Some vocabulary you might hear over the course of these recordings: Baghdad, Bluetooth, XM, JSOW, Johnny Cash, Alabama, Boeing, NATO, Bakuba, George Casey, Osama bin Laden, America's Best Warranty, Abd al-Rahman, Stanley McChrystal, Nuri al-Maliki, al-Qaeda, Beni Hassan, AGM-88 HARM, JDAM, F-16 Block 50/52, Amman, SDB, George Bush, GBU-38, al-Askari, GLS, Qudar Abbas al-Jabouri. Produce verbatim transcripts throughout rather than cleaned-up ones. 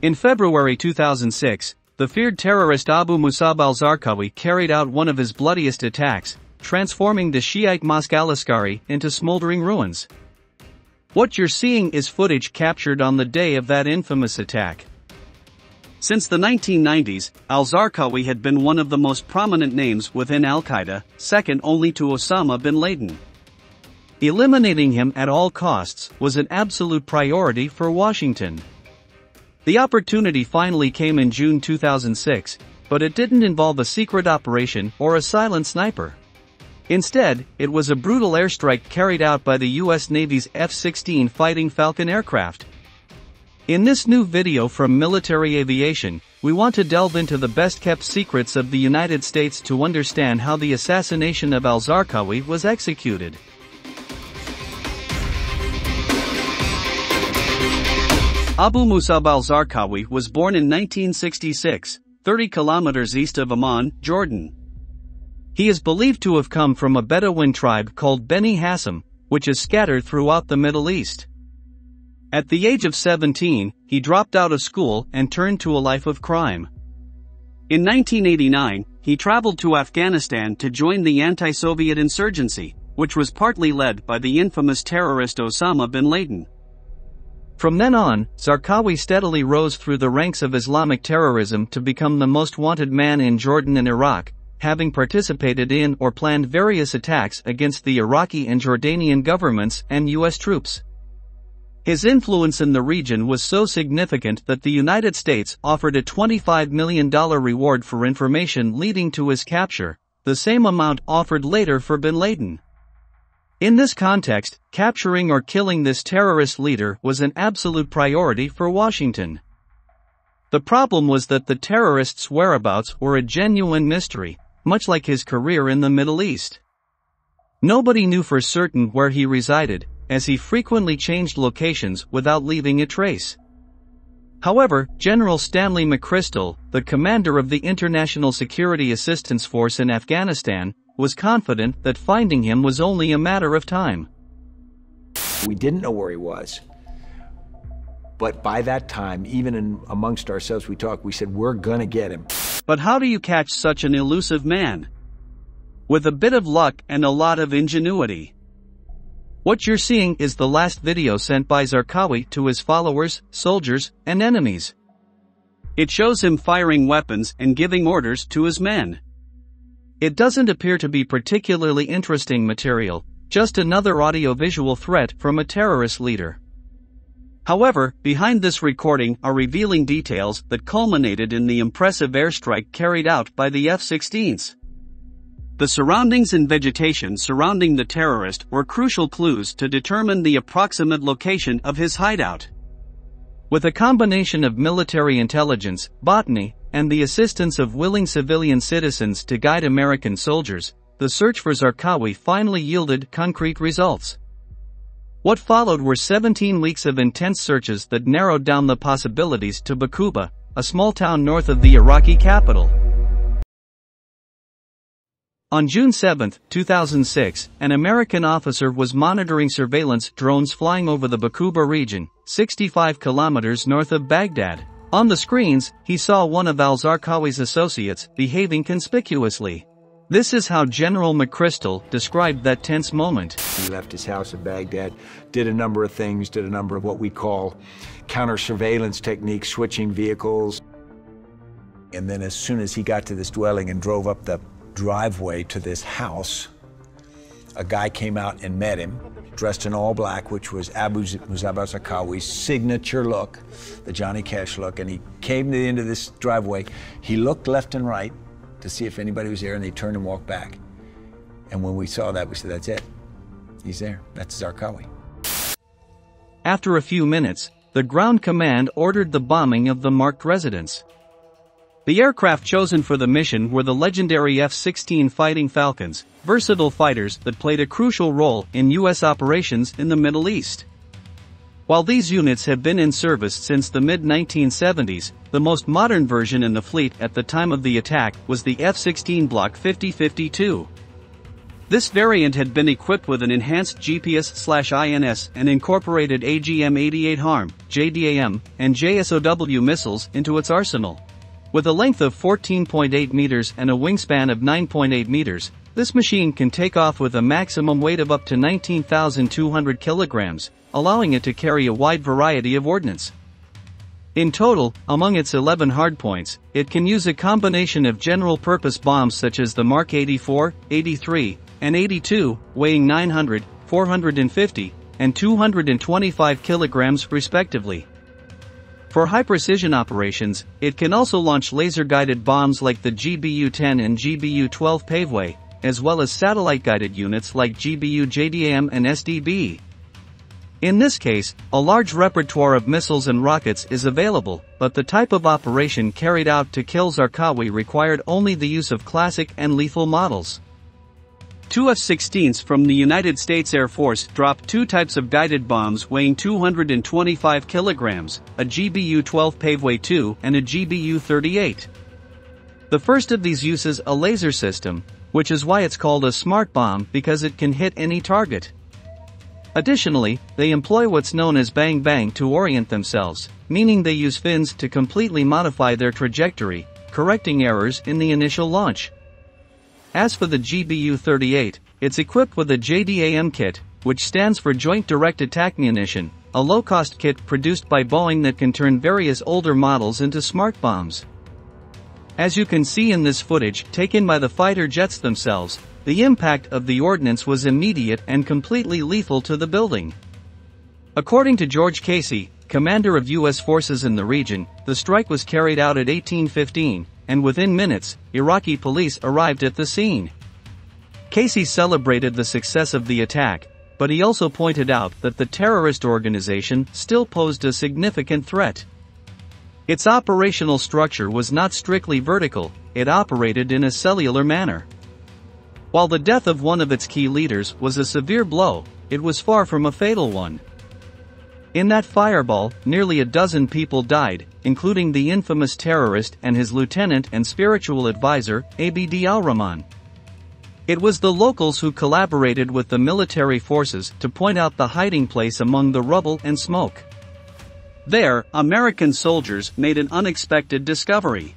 In February two thousand six, the feared terrorist Abu Musab al-Zarqawi carried out one of his bloodiest attacks, transforming the Shiite mosque al-Askari into smoldering ruins. What you're seeing is footage captured on the day of that infamous attack. Since the nineteen nineties, al-Zarqawi had been one of the most prominent names within al-Qaeda, second only to Osama bin Laden. Eliminating him at all costs was an absolute priority for Washington. The opportunity finally came in June two thousand six, but it didn't involve a secret operation or a silent sniper. Instead, it was a brutal airstrike carried out by the U S Navy's F sixteen Fighting Falcon aircraft. In this new video from Military Aviation, we want to delve into the best-kept secrets of the United States to understand how the assassination of al-Zarqawi was executed. Abu Musab al-Zarqawi was born in nineteen sixty-six, thirty kilometers east of Amman, Jordan. He is believed to have come from a Bedouin tribe called Beni Hassan, which is scattered throughout the Middle East. At the age of seventeen, he dropped out of school and turned to a life of crime. In nineteen eighty-nine, he traveled to Afghanistan to join the anti-Soviet insurgency, which was partly led by the infamous terrorist Osama bin Laden. From then on, Zarqawi steadily rose through the ranks of Islamic terrorism to become the most wanted man in Jordan and Iraq, having participated in or planned various attacks against the Iraqi and Jordanian governments and U S troops. His influence in the region was so significant that the United States offered a twenty-five million dollars reward for information leading to his capture, the same amount offered later for bin Laden. In this context, capturing or killing this terrorist leader was an absolute priority for Washington. The problem was that the terrorist's whereabouts were a genuine mystery, much like his career in the Middle East. Nobody knew for certain where he resided, as he frequently changed locations without leaving a trace. However, General Stanley McChrystal, the commander of the International Security Assistance Force in Afghanistan, was confident that finding him was only a matter of time. We didn't know where he was. But by that time, even in amongst ourselves we talked, we said, we're gonna get him. But how do you catch such an elusive man? With a bit of luck and a lot of ingenuity. What you're seeing is the last video sent by Zarqawi to his followers, soldiers, and enemies. It shows him firing weapons and giving orders to his men. It doesn't appear to be particularly interesting material, just another audio-visual threat from a terrorist leader. However, behind this recording are revealing details that culminated in the impressive airstrike carried out by the F sixteens. The surroundings and vegetation surrounding the terrorist were crucial clues to determine the approximate location of his hideout. With a combination of military intelligence, botany, and the assistance of willing civilian citizens to guide American soldiers, the search for Zarqawi finally yielded concrete results. What followed were seventeen weeks of intense searches that narrowed down the possibilities to Bakuba, a small town north of the Iraqi capital. On June seventh two thousand six, an American officer was monitoring surveillance drones flying over the Bakuba region, sixty-five kilometers north of Baghdad. On the screens, he saw one of al-Zarqawi's associates behaving conspicuously. This is how General McChrystal described that tense moment. He left his house in Baghdad, did a number of things, did a number of what we call counter-surveillance techniques, switching vehicles. And then as soon as he got to this dwelling and drove up the driveway to this house, a guy came out and met him, dressed in all black, which was Abu Musab al-Zarqawi's signature look, the Johnny Cash look, and he came to the end of this driveway. He looked left and right to see if anybody was there, and they turned and walked back. And when we saw that, we said, that's it. He's there. That's Zarqawi. After a few minutes, the ground command ordered the bombing of the marked residence. The aircraft chosen for the mission were the legendary F sixteen Fighting Falcons, versatile fighters that played a crucial role in U S operations in the Middle East. While these units have been in service since the mid nineteen seventies, the most modern version in the fleet at the time of the attack was the F sixteen Block fifty fifty-two. This variant had been equipped with an enhanced G P S I N S and incorporated A G M eighty-eight HARM, J D A M, and J S O W missiles into its arsenal. With a length of fourteen point eight meters and a wingspan of nine point eight meters, this machine can take off with a maximum weight of up to nineteen thousand two hundred kilograms, allowing it to carry a wide variety of ordnance. In total, among its eleven hardpoints, it can use a combination of general-purpose bombs such as the Mark eighty-four, eighty-three, and eighty-two, weighing nine hundred, four hundred fifty, and two hundred twenty-five kilograms respectively. For high-precision operations, it can also launch laser-guided bombs like the G B U ten and G B U twelve Paveway, as well as satellite-guided units like G B U J D A M and S D B. In this case, a large repertoire of missiles and rockets is available, but the type of operation carried out to kill Zarqawi required only the use of classic and lethal models. Two F sixteens from the United States Air Force dropped two types of guided bombs weighing two hundred twenty-five kilograms, a G B U twelve Paveway two and a G B U thirty-eight. The first of these uses a laser system, which is why it's called a smart bomb because it can hit any target. Additionally, they employ what's known as bang-bang to orient themselves, meaning they use fins to completely modify their trajectory, correcting errors in the initial launch. As for the G B U thirty-eight, it's equipped with a J D A M kit, which stands for Joint Direct Attack Munition, a low-cost kit produced by Boeing that can turn various older models into smart bombs. As you can see in this footage taken by the fighter jets themselves, the impact of the ordnance was immediate and completely lethal to the building. According to George Casey, commander of U S forces in the region, the strike was carried out at eighteen fifteen. And within minutes, Iraqi police arrived at the scene. Casey celebrated the success of the attack, but he also pointed out that the terrorist organization still posed a significant threat. Its operational structure was not strictly vertical, it operated in a cellular manner. While the death of one of its key leaders was a severe blow, it was far from a fatal one. In that fireball, nearly a dozen people died, including the infamous terrorist and his lieutenant and spiritual advisor, Abd al-Rahman. It was the locals who collaborated with the military forces to point out the hiding place among the rubble and smoke. There, American soldiers made an unexpected discovery.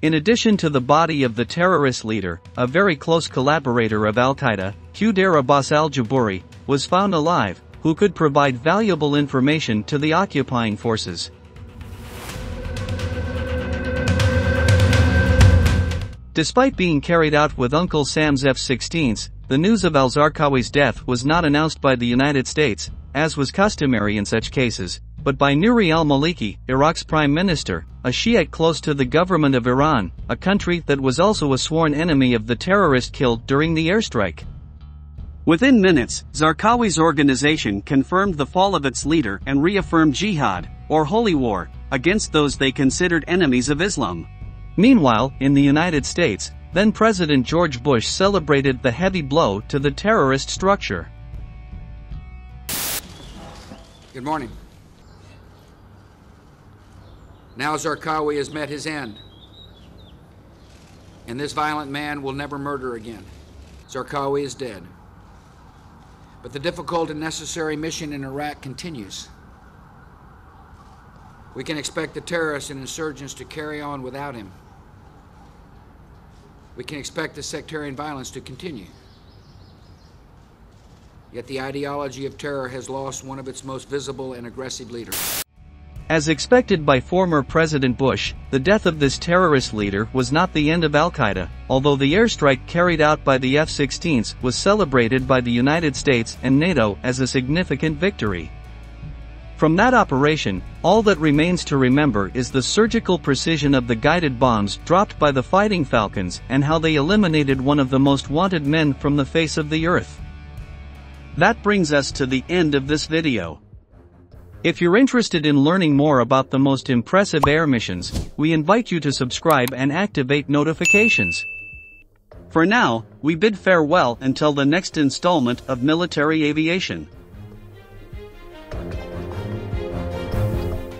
In addition to the body of the terrorist leader, a very close collaborator of al-Qaeda, Qudar Abbas al-Jabouri, was found alive, who could provide valuable information to the occupying forces. Despite being carried out with Uncle Sam's F sixteens, the news of al-Zarqawi's death was not announced by the United States, as was customary in such cases, but by Nuri al-Maliki, Iraq's prime minister, a Shiite close to the government of Iran, a country that was also a sworn enemy of the terrorist killed during the airstrike. Within minutes, Zarqawi's organization confirmed the fall of its leader and reaffirmed jihad, or holy war, against those they considered enemies of Islam. Meanwhile, in the United States, then-President George Bush celebrated the heavy blow to the terrorist structure. Good morning. Now Zarqawi has met his end, and this violent man will never murder again. Zarqawi is dead. But the difficult and necessary mission in Iraq continues. We can expect the terrorists and insurgents to carry on without him. We can expect the sectarian violence to continue. Yet the ideology of terror has lost one of its most visible and aggressive leaders. As expected by former President Bush, the death of this terrorist leader was not the end of al-Qaeda, although the airstrike carried out by the F sixteens was celebrated by the United States and NATO as a significant victory. From that operation, all that remains to remember is the surgical precision of the guided bombs dropped by the Fighting Falcons and how they eliminated one of the most wanted men from the face of the earth. That brings us to the end of this video. If you're interested in learning more about the most impressive air missions, we invite you to subscribe and activate notifications. For now, we bid farewell until the next installment of Military Aviation.